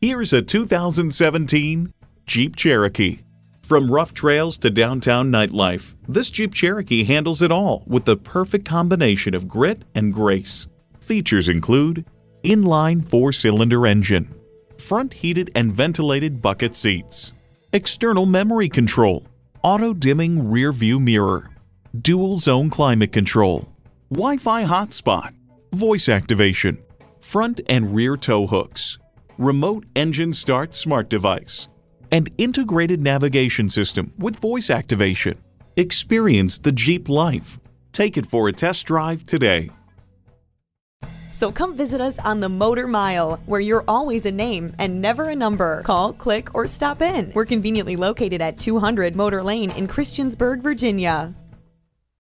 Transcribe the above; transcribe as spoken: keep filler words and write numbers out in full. Here's a two thousand seventeen Jeep Cherokee. From rough trails to downtown nightlife, this Jeep Cherokee handles it all with the perfect combination of grit and grace. Features include inline four-cylinder engine, front heated and ventilated bucket seats, external memory control, auto-dimming rear-view mirror, dual-zone climate control, Wi-Fi hotspot, voice activation, front and rear tow hooks, remote engine start smart device, and integrated navigation system with voice activation. Experience the Jeep life. Take it for a test drive today. So come visit us on the Motor Mile, where you're always a name and never a number. Call, click, or stop in. We're conveniently located at two hundred Motor Lane in Christiansburg, Virginia.